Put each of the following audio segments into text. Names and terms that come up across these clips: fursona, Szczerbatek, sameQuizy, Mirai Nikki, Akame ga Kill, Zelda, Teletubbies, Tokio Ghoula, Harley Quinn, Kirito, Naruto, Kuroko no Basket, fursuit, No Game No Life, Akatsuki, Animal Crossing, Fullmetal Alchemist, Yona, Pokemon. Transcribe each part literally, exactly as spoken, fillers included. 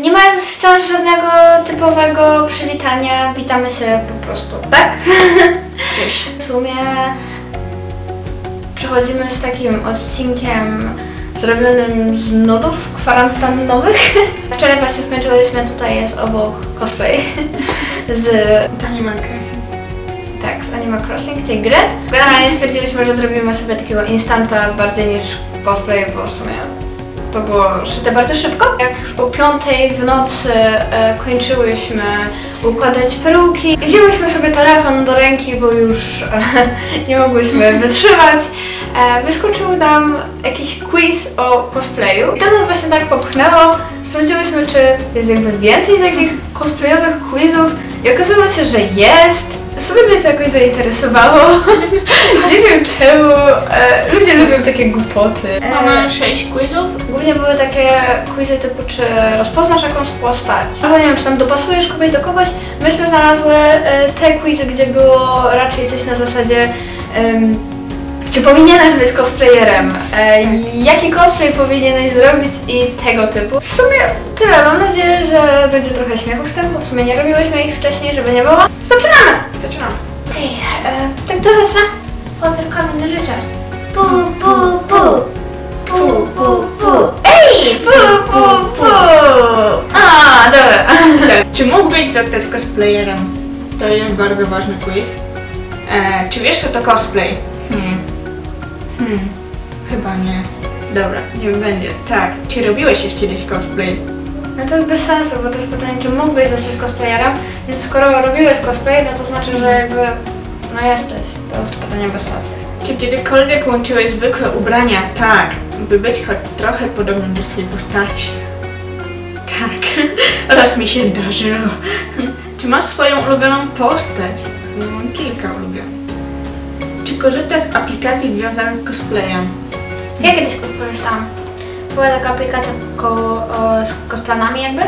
Nie mając wciąż żadnego typowego przywitania, witamy się po prostu, tak? Cześć. W sumie przechodzimy z takim odcinkiem zrobionym z nudów kwarantannowych. Wczoraj właśnie skończyliśmy, tutaj jest obok cosplay z Animal Crossing. Tak, z Animal Crossing, tej gry. Generalnie stwierdziliśmy, że zrobimy sobie takiego instanta bardziej niż cosplay, bo w sumie to było szyte bardzo szybko. Jak już o piątej w nocy e, kończyłyśmy układać peruki, wzięłyśmy sobie telefon do ręki, bo już e, nie mogłyśmy wytrzymać. E, wyskoczył nam jakiś quiz o cosplayu i to nas właśnie tak popchnęło. Sprawdziłyśmy, czy jest jakby więcej takich cosplayowych quizów i okazało się, że jest. Sobie mnie to jakoś zainteresowało. Nie wiem czemu. E, ludzie lubią takie głupoty. Mamy sześć quizów. Głównie były takie quizy typu, czy rozpoznasz jakąś postać, albo nie wiem, czy tam dopasujesz kogoś do kogoś. Myśmy znalazły e, te quizy, gdzie było raczej coś na zasadzie e, czy powinieneś być cosplayerem? E, jaki cosplay powinieneś zrobić i tego typu. W sumie tyle. Mam nadzieję, że będzie trochę śmiechu z tym, bo w sumie nie robiłyśmy ich wcześniej, żeby nie było. Zaczynamy! Zaczynamy. Okej, tak to zaczyna? Powierkami do życia. Pu, pu, pu. Pu, pu, pu. Ej! Pu, pu, pu. A, dobra. Czy mógłbyś zostać cosplayerem? To jest bardzo ważny quiz. E, czy wiesz, co to cosplay? Hmm. Hmm. Chyba nie. Dobra, nie będzie. Tak. Czy robiłeś jeszcze kiedyś cosplay? No to jest bez sensu, bo to jest pytanie, czy mógłbyś zostać cosplayerem, więc skoro robiłeś cosplay, no to znaczy, że jakby no jesteś. To jest pytanie bez sensu. Czy kiedykolwiek łączyłeś zwykłe ubrania tak, by być choć trochę podobnym do swojej postaci? Tak. Raz mi się darzyło. Czy masz swoją ulubioną postać? Ja mam kilka ulubionych. Czy korzystasz z aplikacji związanych z cosplayem? Ja kiedyś korzystałam. Była taka aplikacja ko o, z kosplanami jakby.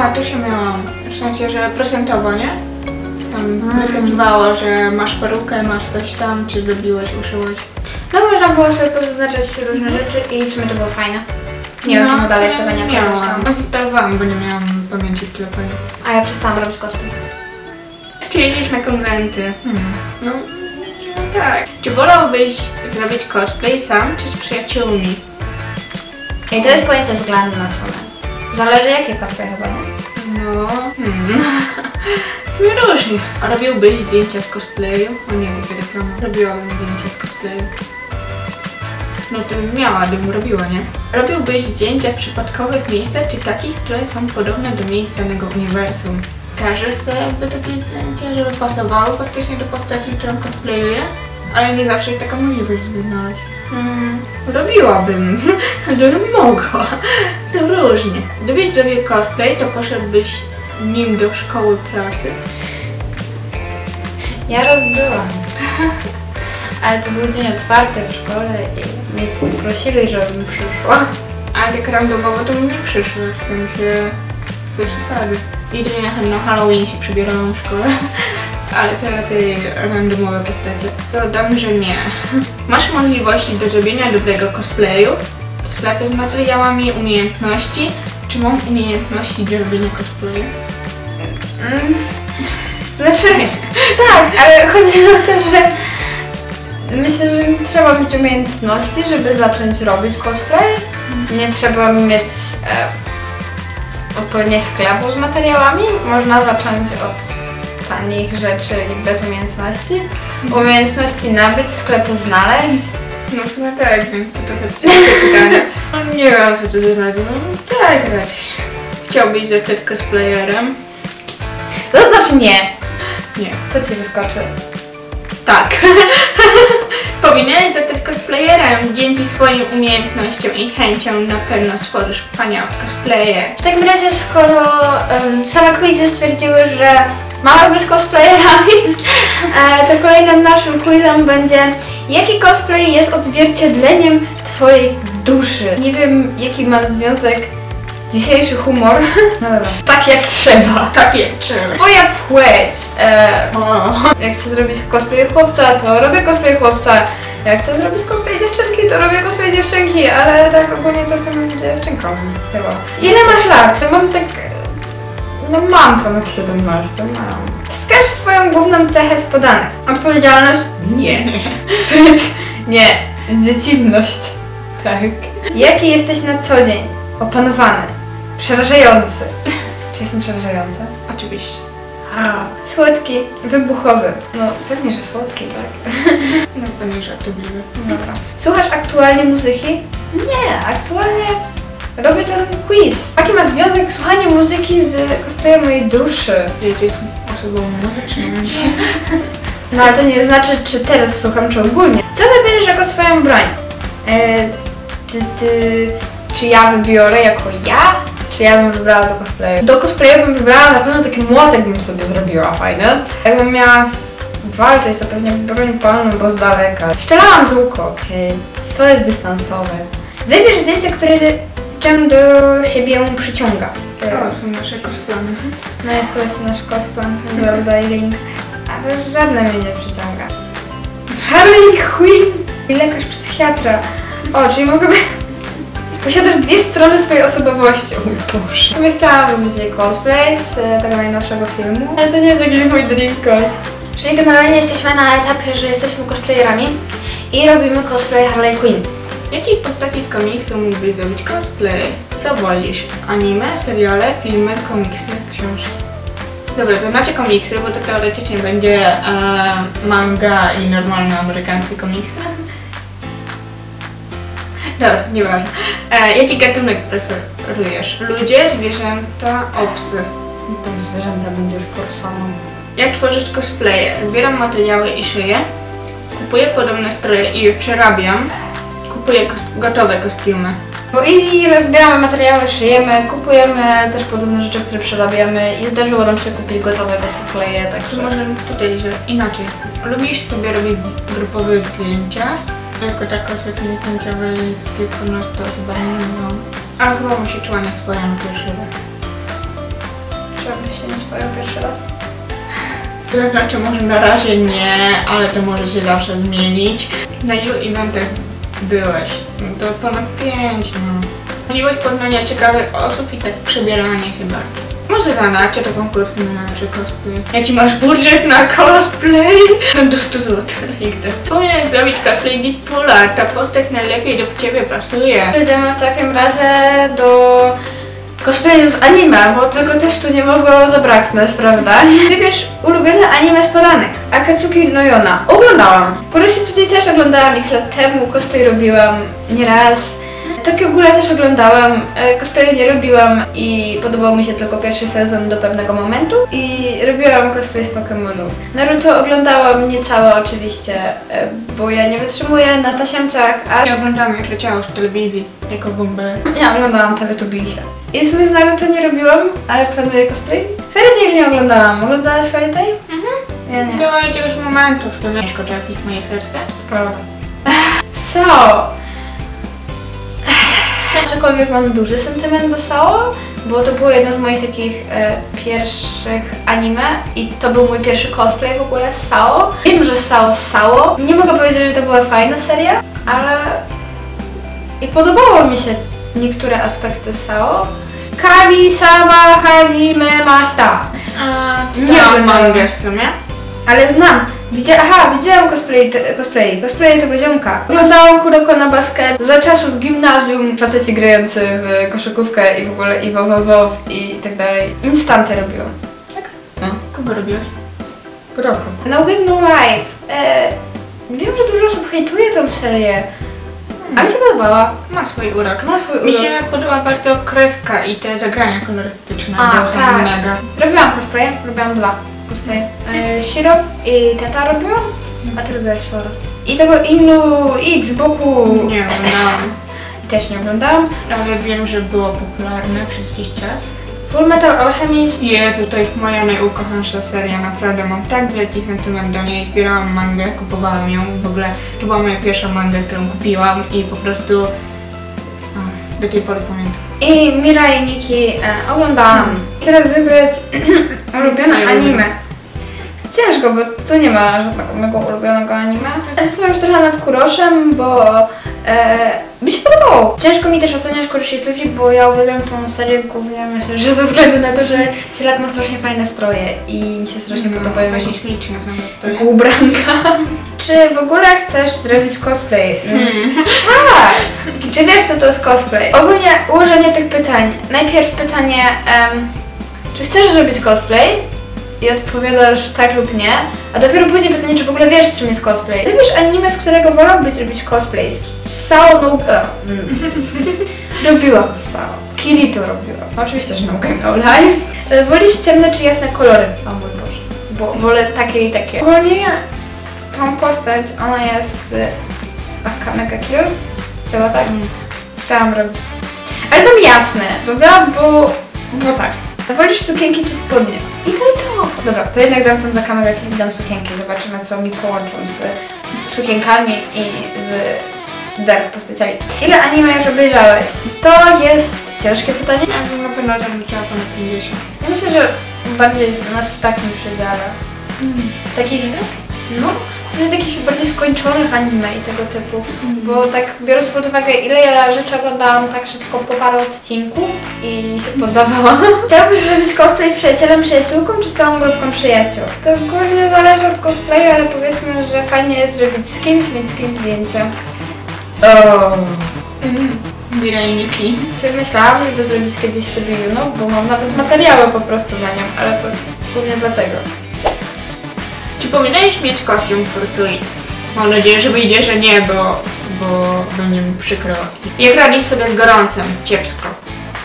A, tu się miałam. W sensie, że procentowo, nie? Tam mm. wyskakiwało, że masz perukę, masz coś tam, czy zrobiłeś, uszyłeś. No można było sobie pozaznaczać różne rzeczy i w sumie to było fajne. Nie no, wiem, czemu dalej tego nie korzystałam. Ja zostawiłam, bo nie miałam pamięci w telefonie. A ja przestałam robić cosplay. Czy jeździsz na konwenty? Hmm. No, no tak. Czy wolałbyś zrobić cosplay sam, czy z przyjaciółmi? I to jest pojęcie względne na sumie. Zależy jakie cosplay chyba, nie? No... Hmm. W sumie różnie. A robiłbyś zdjęcia w cosplayu? O nie wiem, kiedy to mam. Robiłabym zdjęcia w cosplayu. No to miałabym, robiła, nie? Robiłbyś zdjęcia w przypadkowych miejscach, czy takich, które są podobne do miejsc danego uniwersum? Każdy chce jakby takie zdjęcia, żeby pasowało faktycznie do postaci, którą cosplayuje, ale nie zawsze taką możliwość, żeby znaleźć. Hmm, robiłabym, gdybym mogła. To różnie. Gdybyś zrobił cosplay, to poszedłbyś nim do szkoły pracy? Ja raz byłam. Ale to był dzień otwarty w szkole i mnie poprosili, żebym przyszła. Ale tak randomowo to bym nie przyszła, w sensie... bez przesady. Jedynie na Halloween się przebierałam w szkole. Ale teraz jej randomowe postacie. Dodam, że nie. Masz możliwości do zrobienia dobrego cosplayu w sklepie z materiałami, umiejętności. Czy mam umiejętności do robienia cosplayu? Mm. Znaczy, tak, ale chodzi o to, że myślę, że nie trzeba mieć umiejętności, żeby zacząć robić cosplay. Nie trzeba mieć e, odpowiedniego sklepu z materiałami. Można zacząć od tanich rzeczy i bez umiejętności. Umiejętności nabyć, sklepu znaleźć. No w sumie tak, więc to trochę pytanie. No nie wiem, co to znaczy. No tak raczej. Chciałbyś zostać cosplayerem? To znaczy nie. Nie. Co ci wyskoczy? Tak. Powinieneś zostać cosplayerem. Dzięki swoim umiejętnościom i chęcią na pewno stworzysz wspaniałe cosplaye. W takim razie, skoro um, same quizy stwierdziły, że mamy być cosplayerami, to kolejnym naszym quizem będzie: jaki cosplay jest odzwierciedleniem twojej duszy? Nie wiem, jaki ma związek dzisiejszy humor. No dobra. Tak jak trzeba. Tak jak trzeba. Twoja płeć. E, jak chcę zrobić cosplay chłopca, to robię cosplay chłopca. Jak chcę zrobić cosplay dziewczynki, to robię cosplay dziewczynki, ale tak ogólnie to jestem dziewczynką, chyba. Ile masz lat? Mam tak... No mam ponad siedemnaście, mam. Wskaż swoją główną cechę z podanych. Odpowiedzialność? Nie. Spryt? Nie. Dziecinność? Tak. Jaki jesteś na co dzień? Opanowany. Przerażający. Czy jestem przerażająca? Oczywiście. A. Słodki, wybuchowy. No pewnie, że słodki, tak. No pewnie, że aktywny. Dobra. Słuchasz aktualnie muzyki? Nie, aktualnie robię ten quiz. Jaki ma związek słuchanie muzyki z cosplayem mojej duszy? Czyli to jest osobą muzyczną? No ale to nie znaczy, czy teraz słucham, czy ogólnie. Co wybierzesz jako swoją broń? Eee, ty, ty, czy ja wybiorę jako ja? Czy ja bym wybrała do cosplayu? Do cosplayu bym wybrała na pewno taki młotek, bym sobie zrobiła fajny. Jakbym miała walczyć, to pewnie broń palną, bo z daleka. Strzelałam z łuku, okej. Okay. To jest dystansowe. Wybierz zdjęcie, które czym do siebie przyciąga. To są nasze cosplany. No jest to jest nasz cosplan, Zelda i Link. Ale żadne mnie nie przyciąga. Harley Quinn! Lekarz psychiatra. O, czyli mogę być... Posiadasz dwie strony swojej osobowości. O Boże. W sumie chciałabym robić cosplay z tego najnowszego filmu, ale to nie jest jakiś mój dream cosplay. Czyli generalnie jesteśmy na etapie, że jesteśmy cosplayerami i robimy cosplay Harley Quinn. Jakiej postaci z komiksu mógłbyś zrobić cosplay? Co wolisz? Anime, seriale, filmy, komiksy, książki? Dobra, to znaczy komiksy, bo to teoretycznie będzie e, manga i normalne amerykańskie komiksy. Dobra, nieważne. E, jaki gatunek preferujesz? Ludzie, zwierzęta, obcy? Tam zwierzęta będziesz forsoną. Jak tworzyć cosplaye? Zbieram materiały i szyję. Kupuję podobne stroje i je przerabiam. Kupuję gotowe kostiumy. Bo i rozbieramy materiały, szyjemy, kupujemy też podobne rzeczy, które przerabiamy i zdarzyło nam się kupić gotowe cosplaye, także... To może tutaj, że inaczej. Lubisz sobie robić grupowe zdjęcia? Jako taka sesja zdjęciowa z kilkunastu osobami nie mam. Ale chyba bym się czuła nie swoją pierwszy raz. Czułabyś się nie swoją pierwszy raz? To znaczy może na razie nie, ale to może się zawsze zmienić. Na ilu eventach byłeś? To ponad pięć, no. Możliwość poznania ciekawych osób i tak przebieranie się bardziej. Może zanacie to konkursy na najlepszy cosplay. Jaki masz budżet na cosplay? Do stu złotych nigdy. Powinieneś zrobić cosplay Deadpoola, ta postać najlepiej do ciebie pasuje. Przejdziemy w takim razie do cosplayu z anime, bo tego też tu nie mogło zabraknąć, prawda? Wybierz ulubione anime z podanych. Akatsuki no Yona. Oglądałam. Kuroko też oglądałam x lat temu, cosplay robiłam nieraz. Tokio Ghoula też oglądałam, cosplayu nie robiłam i podobał mi się tylko pierwszy sezon do pewnego momentu i robiłam cosplay z Pokemonów. Naruto oglądałam niecałe oczywiście, bo ja nie wytrzymuję na tasiemcach, ale... Ja oglądałam jak leciało w telewizji, jako bombę. Ja oglądałam Teletubbies'a. I w sumie z Naruto nie robiłam, ale planuję cosplay. Fairy Tail nie oglądałam. Oglądałaś Fairy Tail? Mhm. Ja nie. Do jakiegoś momentu w tym ciężko trafić moje serce. Prawda. So... Aczkolwiek mam duży sentyment do S A O, bo to było jedno z moich takich e, pierwszych anime i to był mój pierwszy cosplay w ogóle z S A O. Wiem, że S A O z S A O. Nie mogę powiedzieć, że to była fajna seria, ale i podobało mi się niektóre aspekty S A O. Kami, sama, hajime, mashita. Nie mangę w sumie. Ale znam. Widzia Aha, widziałam cosplay, cosplay, cosplay tego ziomka. Oglądałam Kuroko na Basket za czasów gimnazjum, faceci grający w koszykówkę i w ogóle i wow, wow, wow, i tak dalej. Instanty robiłam. Tak? No. Kogo robiłaś? Kuroko. No Game No Life. E, wiem, że dużo osób hejtuje tą serię. Hmm. A mi się podobała. Ma swój urok. Ma swój urok. Mi się podoba bardzo kreska i te zagrania kolorystyczne. A, tak. Mega. Robiłam cosplay, robiłam dwa. Cosplay. Yy, Shirop i Tata robiłam, a ty robiłaś Sora. I tego Inu X boku... Nie oglądałam. Też nie oglądałam. Ale wiem, że było popularne przez jakiś czas. Fullmetal Alchemist. Jezu, to jest moja najukochańsza seria, naprawdę mam tak wielki sentyment do niej. Zbierałam mangę, kupowałam ją, w ogóle to była moja pierwsza manga, którą kupiłam i po prostu... A, do tej pory pamiętam. I Mirai Nikki e, oglądałam. Hmm. Teraz wybrać ulubione anime. ciężko, bo tu nie ma żadnego mojego ulubionego anime. Zastanawiam się trochę nad Kuroszem, bo mi e, się podobało. Ciężko mi też oceniać Kuroshi Sushi, bo ja uwielbiam tą serię głównie, myślę, że ze względu na to, że Cielat ma strasznie fajne stroje i mi się strasznie no, podobają. Właśnie śliczne nawet. Ubranka. Czy w ogóle chcesz zrobić cosplay? Mm. Tak! Czy wiesz, co to jest cosplay? Ogólnie ułożenie tych pytań. Najpierw pytanie, um, czy chcesz zrobić cosplay? I odpowiadasz tak lub nie. A dopiero później pytanie, czy w ogóle wiesz, czym jest cosplay? Lubisz anime, z którego wolałbyś zrobić cosplay? S A O no... Mm. Robiłam S A O. Kirito robiłam. Oczywiście, że No Game No Life. Wolisz ciemne czy jasne kolory? O mój Boże. Bo wolę takie i takie. Ogólnie tą postać, ona jest z Akame ga Kill, chyba tak? Mm. Chciałam robić. Ale tam jasne, dobra? Bo... bo tak. Wolisz sukienki czy spodnie? I to i to! Dobra, to jednak dam tą za kamerę, kiedy dam sukienki. Zobaczymy, co mi połączą z sukienkami i z dark postaciami. Ile anime już obejrzałeś? To jest ciężkie pytanie. Ja bym na pewno liczyła ponad pięćdziesiąt. Ja myślę, że bardziej na takim przedziale. Mm. Takich... no, w sensie takich bardziej skończonych anime i tego typu, mm. bo tak biorąc pod uwagę, ile ja rzeczy oglądałam tak, że tylko po parę odcinków i się poddawałam. Chciałbyś zrobić cosplay z przyjacielem, przyjaciółką czy z całą grupką przyjaciół? To głównie zależy od cosplayu, ale powiedzmy, że fajnie jest robić z kimś, mieć z kimś zdjęcia. Oh. Mm. Mirai Nikki. Czy myślałam, żeby zrobić kiedyś sobie Yoną, bo mam nawet materiały po prostu na nią, ale to głównie dlatego. Czy powinieneś mieć kostium Fursuit? Mam nadzieję, że wyjdzie, że nie, bo... bo będzie mi przykro. Jak radzisz sobie z gorącym? Ciepsko.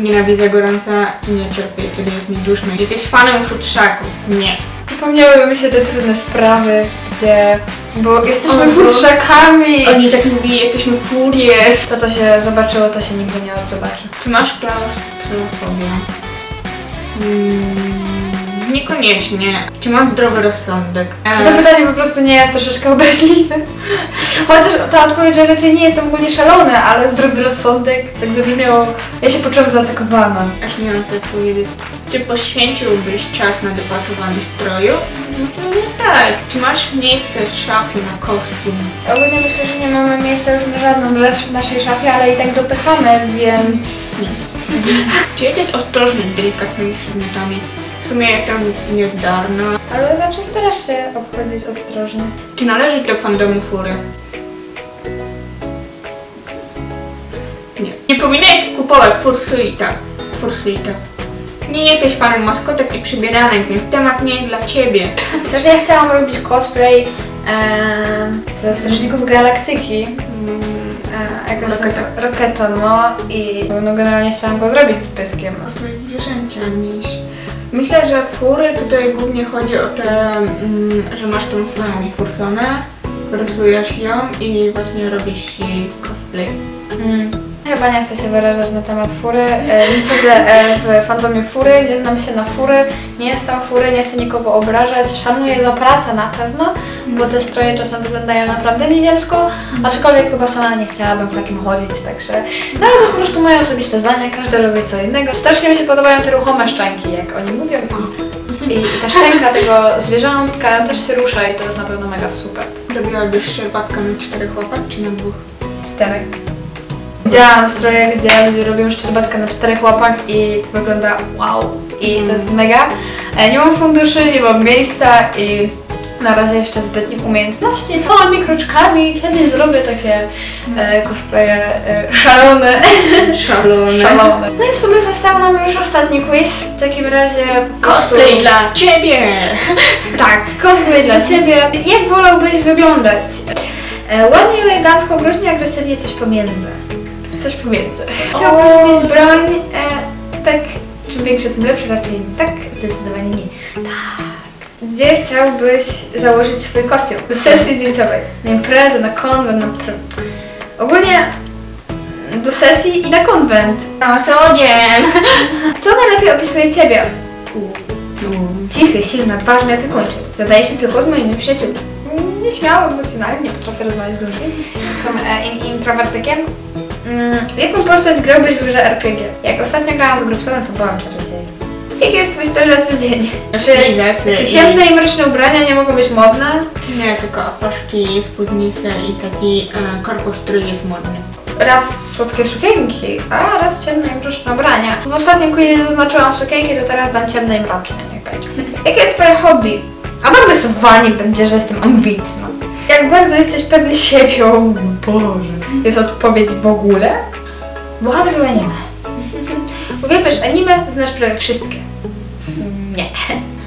Nienawidzę gorąca, nie cierpię, to nie jest mi duszno. Jesteś fanem futrzaków? Nie. Przypomniały mi się te trudne sprawy, gdzie... bo jesteśmy o, futrzakami! Oni tak mówili, jesteśmy furiers. To, co się zobaczyło, to się nigdy nie odzobaczy. Czy masz klaustrofobię? Hmm. Niekoniecznie. Czy mam zdrowy rozsądek? Czy to pytanie po prostu nie jest troszeczkę obraźliwe? Chociaż ta odpowiedź, że raczej nie jestem ogólnie szalony, ale zdrowy rozsądek tak zabrzmiało. Ja się poczułam zaatakowana. Aż nie mam co powiedzieć. Czy poświęciłbyś czas na dopasowany stroju? No tak. Czy masz miejsce w szafie na kostium? Ogólnie myślę, że nie mamy miejsca już na żadną rzecz w naszej szafie, ale i tak dopychamy, więc... Czy jesteś ostrożny z delikatnymi przedmiotami? W sumie jak tam nie darno. Ale znaczy starasz się obchodzić ostrożnie. Czy należysz do fandomu fury? Nie. Nie powinieneś kupować fursuita. Fursuita. Nie jesteś fanem maskotek i przybieranek, więc temat nie jest dla ciebie. Chociaż ja chciałam robić cosplay ee, ze Strażników Galaktyki. Jakoś Roketa, no i no generalnie chciałam go zrobić z pyskiem. Cosplay zwierzęcia niż... Myślę, że fury tutaj głównie chodzi o to, mm, że masz tą swoją fursonę, rysujesz ją i właśnie robisz jej cosplay. Mm. Chyba nie chcę się wyrażać na temat fury. E, nie siedzę e, w fandomie fury, nie znam się na fury, nie jestem fury, nie chcę nikogo obrażać. Szanuję za pracę na pewno, bo te stroje czasem wyglądają naprawdę nieziemsko, aczkolwiek chyba sama nie chciałabym w takim chodzić, także... No ale to jest po prostu moje osobiste zdanie, każdy lubi co innego. Strasznie mi się podobają te ruchome szczęki, jak oni mówią i, i ta szczęka tego zwierzątka też się rusza i to jest na pewno mega super. Robiłabyś szczerbatkę na czterech łapach czy na dwóch? Czterech. Widziałam stroje, gdzie ludzie robią szczerbatkę na czterech łapach i to wygląda wow i to jest mega. Nie mam funduszy, nie mam miejsca i na razie jeszcze zbytnich umiejętności. Małymi kroczkami kiedyś zrobię takie e, cosplaye e, szalone. Szalone. Szalone. No i w sumie został nam już ostatni quiz. W takim razie... Cosplay prostu... dla ciebie! Tak, cosplay dla ciebie. Jak wolałbyś wyglądać? E, ładnie, elegancko, groźnie, agresywnie, coś pomiędzy. Coś pomiędzy. Chciałbyś o... mieć broń, e, tak, czym większe, tym lepsze, raczej tak, zdecydowanie nie. Tak. Gdzie chciałbyś założyć swój kostium? Do sesji zdjęciowej, na imprezę, na konwent, na pr... Ogólnie do sesji i na konwent. Na co dzień. Co najlepiej opisuje ciebie? Cichy, silny, odważny, opiekuńczy. Zadaję się tylko z moimi przyjaciółmi. Nieśmiało, emocjonalnie, nie potrafię rozmawiać z ludźmi. Jestem e, in, introwertykiem. Mm, jaką postać grałbyś w grze R P G? Jak ostatnio grałam z grupą, to byłam czarodziejem. Jaki jest twój styl na co dzień? Czy, czy ciemne i mroczne ubrania nie mogą być modne? Nie, tylko opaski, spódnice i taki e, korpus, który jest modny. Raz słodkie sukienki, a raz ciemne i mroczne ubrania. W ostatnim quizie zaznaczyłam sukienki, to teraz dam ciemne i mroczne, niech będzie. Jakie jest twoje hobby? A na rysowaniu będzie, że jestem ambitna. Jak bardzo jesteś pewny siebie, o Boże. Jest odpowiedź w ogóle? Bohater z anime. Uwielbiasz anime, znasz prawie wszystkie. Nie.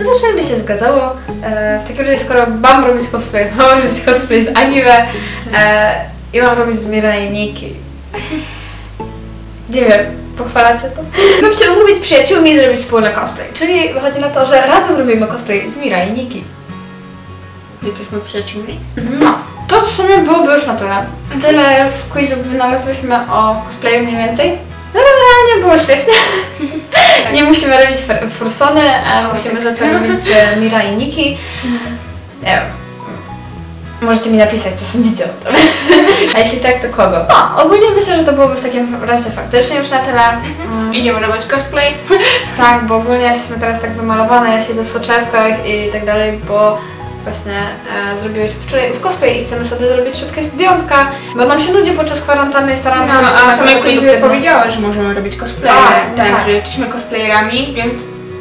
No zresztą by się zgadzało. E, w takim razie, skoro mam robić cosplay, mam robić cosplay z anime e, i mam robić z Mirai Nikki. Nie wiem, pochwalacie to? Mam się umówić z przyjaciółmi i zrobić wspólne cosplay. Czyli wychodzi na to, że razem robimy cosplay z Mirai Nikki. Jesteśmy przyjaciółmi? No. To w sumie byłoby już na tyle. Tyle w quizów wynalazłyśmy o cosplayu mniej więcej. No generalnie było śmieszne. Tak. Nie musimy robić fursony, a musimy zacząć robić z Mirai Nikki. E, możecie mi napisać, co sądzicie o tym. A jeśli tak, to kogo? No, ogólnie myślę, że to byłoby w takim razie faktycznie już na tyle. Mhm. Idziemy robić cosplay. Tak, bo ogólnie jesteśmy teraz tak wymalowane, ja siedzę w soczewkach i tak dalej, bo właśnie e, zrobiłyśmy wczoraj w cosplay i chcemy sobie zrobić szybkie studiątka, bo nam się nudzi podczas kwarantanny i staramy no, się... No, a sameQuizy powiedziała, że możemy robić cosplaye, a, tak, tak, że jesteśmy cosplayerami, więc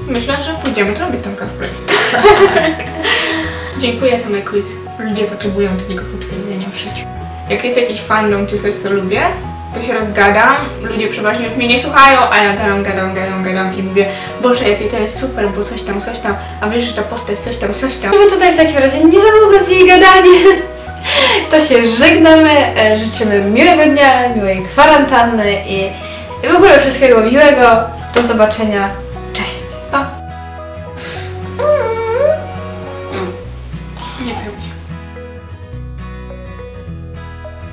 myślę, że pójdziemy zrobić ten cosplay. Dziękuję sameQuizy. Ludzie potrzebują takiego potwierdzenia w życiu. Jak jest jakiś fandom czy coś, co lubię, to się rozgadam, ludzie przeważnie mnie nie słuchają, a ja gadam, gadam, gadam, gadam i mówię Boże, jakie to jest super, bo coś tam, coś tam, a wiesz, że ta posta jest coś tam, coś tam. No bo tutaj w takim razie nie zanudzać jej gadanie. To się żegnamy, życzymy miłego dnia, miłej kwarantanny i w ogóle wszystkiego miłego. Do zobaczenia.